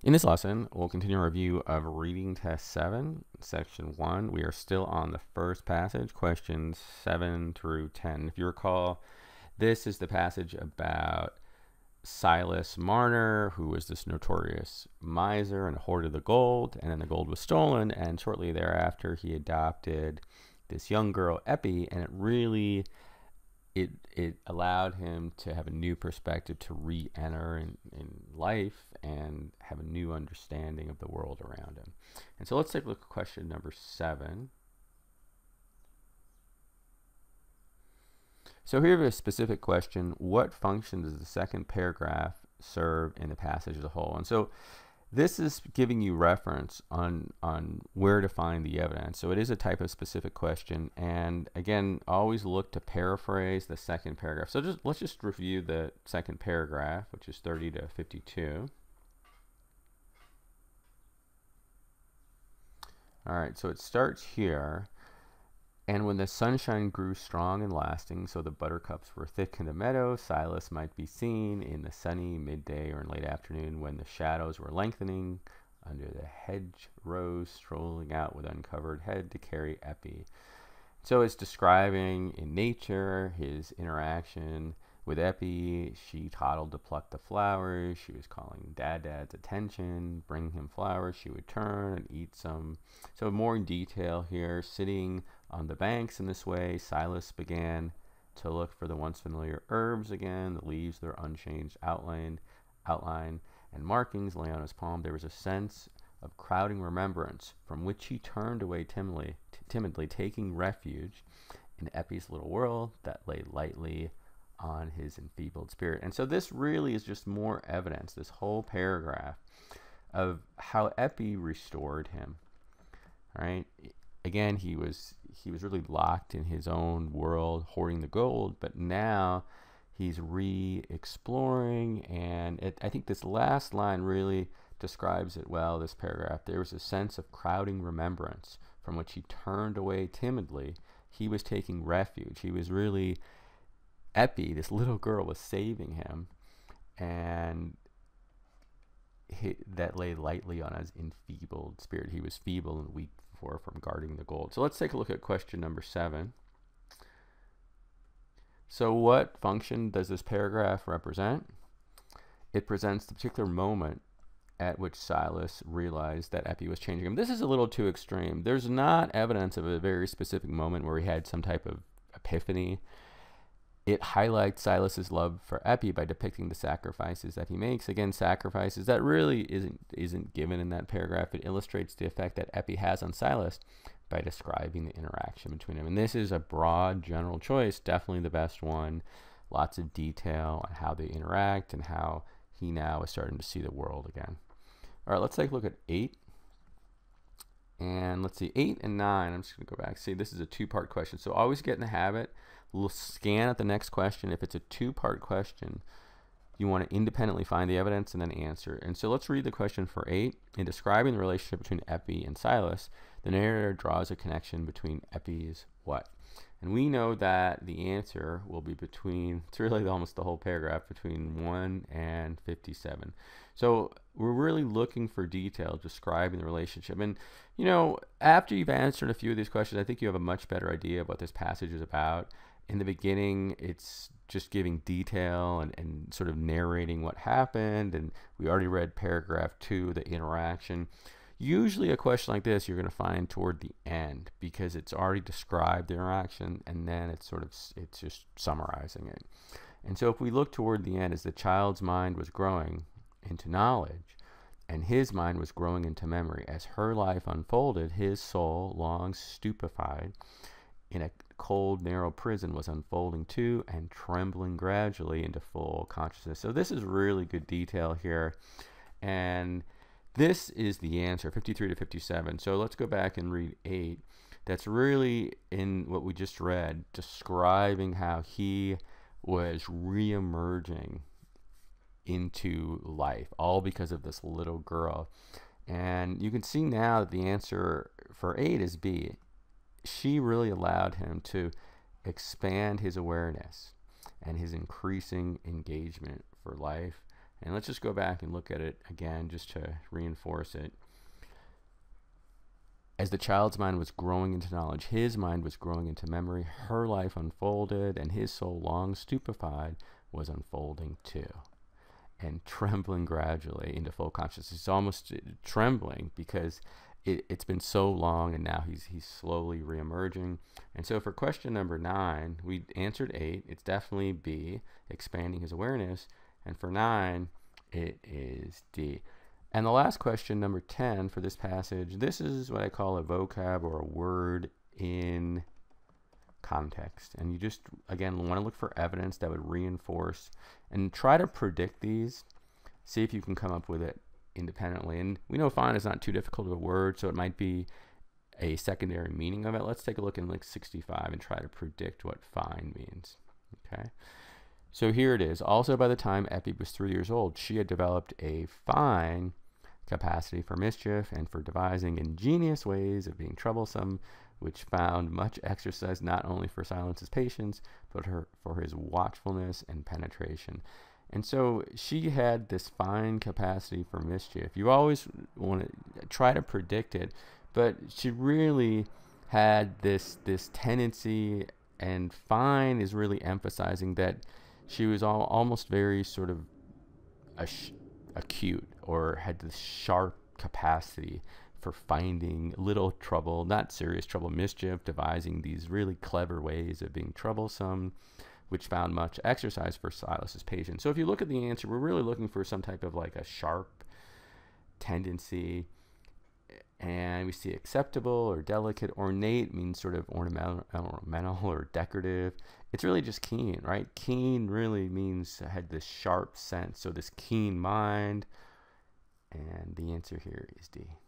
In this lesson, we'll continue our review of Reading Test 7, Section 1. We are still on the first passage, questions 7 through 10. If you recall, this is the passage about Silas Marner, who was this notorious miser and hoarded the gold, and then the gold was stolen, and shortly thereafter he adopted this young girl, Eppie, and it really it allowed him to have a new perspective, to re-enter in life and have a new understanding of the world around him. And so let's take a look at question number 7. So here we have a specific question: what function does the second paragraph serve in the passage as a whole? And so this is giving you reference on where to find the evidence. So it is a type of specific question, and again, always look to paraphrase the second paragraph. So let's just review the second paragraph, which is 30 to 52. All right, so it starts here. And when the sunshine grew strong and lasting, so the buttercups were thick in the meadow, Silas might be seen in the sunny midday or in late afternoon when the shadows were lengthening under the hedgerows, strolling out with uncovered head to carry Eppie. So it's describing in nature his interaction with Eppie. She toddled to pluck the flowers. She was calling Dad's attention, bring him flowers. She would turn and eat some. So more in detail here, sitting on the banks in this way, Silas began to look for the once familiar herbs again. The leaves, their unchanged outline and markings lay on his palm. There was a sense of crowding remembrance from which he turned away timidly, taking refuge in Eppie's little world that lay lightly on his enfeebled spirit. And so this really is just more evidence, this whole paragraph, of how Eppie restored him. All right, again, he was really locked in his own world, hoarding the gold, but now he's re-exploring, and I think this last line really describes it well, this paragraph. There was a sense of crowding remembrance from which he turned away timidly. He was taking refuge. He was really, Eppie, this little girl, was saving him, and that lay lightly on his enfeebled spirit. He was feeble and weak before from guarding the gold. So let's take a look at question number 7. So what function does this paragraph represent? It presents the particular moment at which Silas realized that Eppie was changing him. This is a little too extreme. There's not evidence of a very specific moment where he had some type of epiphany. It highlights Silas's love for Eppie by depicting the sacrifices that he makes. Again, sacrifices that really isn't given in that paragraph. It illustrates the effect that Eppie has on Silas by describing the interaction between them. And this is a broad general choice, definitely the best one. Lots of detail on how they interact and how he now is starting to see the world again. All right, let's take a look at 8. And let's see, 8 and 9, I'm just gonna go back. See, this is a two-part question. So always get in the habit, we'll scan at the next question. If it's a two-part question, you want to independently find the evidence and then answer. And so let's read the question for 8. In describing the relationship between Eppie and Silas, the narrator draws a connection between Eppie's what? And we know that the answer will be between, it's really almost the whole paragraph, between 1 and 57. So we're really looking for detail describing the relationship. And, you know, after you've answered a few of these questions, I think you have a much better idea of what this passage is about. In the beginning, it's just giving detail and sort of narrating what happened. And we already read paragraph 2, the interaction. Usually a question like this you're going to find toward the end, because it's already described the interaction and then it's just summarizing it. And so if we look toward the end, as the child's mind was growing into knowledge and his mind was growing into memory, as her life unfolded, his soul, long stupefied in a cold, narrow prison, was unfolding too and trembling gradually into full consciousness. So this is really good detail here, and this is the answer, 53 to 57. So let's go back and read 8. That's really, in what we just read, describing how he was reemerging into life, all because of this little girl. And you can see now that the answer for 8 is B. She really allowed him to expand his awareness and his increasing engagement for life And let's just go back and look at it again just to reinforce it. As the child's mind was growing into knowledge, his mind was growing into memory. Her life unfolded, and his soul, long stupefied, was unfolding too, and trembling gradually into full consciousness. It's almost trembling because it's been so long, and now he's slowly reemerging. And so for question number 9, we answered 8. It's definitely B, expanding his awareness. And for 9, it is D. And the last question, number 10 for this passage, this is what I call a vocab or a word in context. And you just, again, want to look for evidence that would reinforce and try to predict these. See if you can come up with it independently. And we know fine is not too difficult of a word, so it might be a secondary meaning of it. Let's take a look in like 65 and try to predict what fine means. Okay. So here it is. Also, by the time Eppie was 3 years old, she had developed a fine capacity for mischief and for devising ingenious ways of being troublesome, which found much exercise not only for Silas's patience, but for his watchfulness and penetration. And so she had this fine capacity for mischief. You always want to try to predict it, but she really had this tendency, and fine is really emphasizing that she was almost very sort of acute, or had this sharp capacity for finding little trouble, not serious trouble, mischief, devising these really clever ways of being troublesome, which found much exercise for Silas's patience. So if you look at the answer, we're really looking for some type of like a sharp tendency. And we see acceptable or delicate. Ornate means sort of ornamental or decorative. It's really just keen, right? Keen really means had this sharp sense. So this keen mind. And the answer here is D.